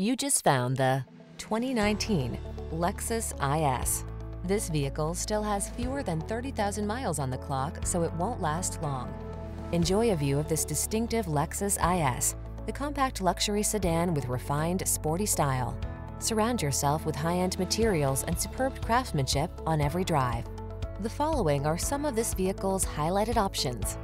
You just found the 2019 Lexus IS. This vehicle still has fewer than 30,000 miles on the clock, so it won't last long. Enjoy a view of this distinctive Lexus IS, the compact luxury sedan with refined, sporty style. Surround yourself with high-end materials and superb craftsmanship on every drive. The following are some of this vehicle's highlighted options: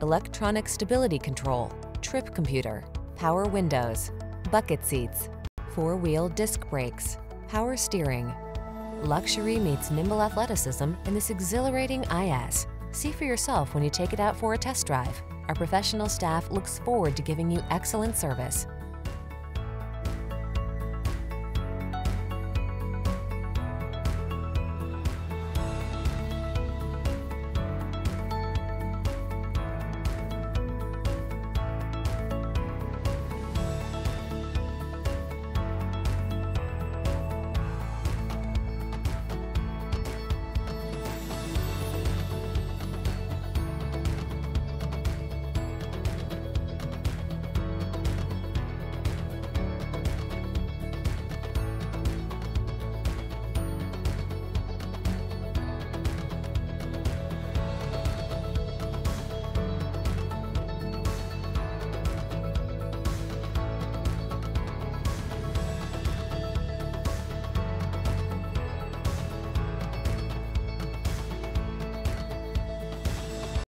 electronic stability control, trip computer, power windows, bucket seats, four-wheel disc brakes, power steering. Luxury meets nimble athleticism in this exhilarating IS. See for yourself when you take it out for a test drive. Our professional staff looks forward to giving you excellent service.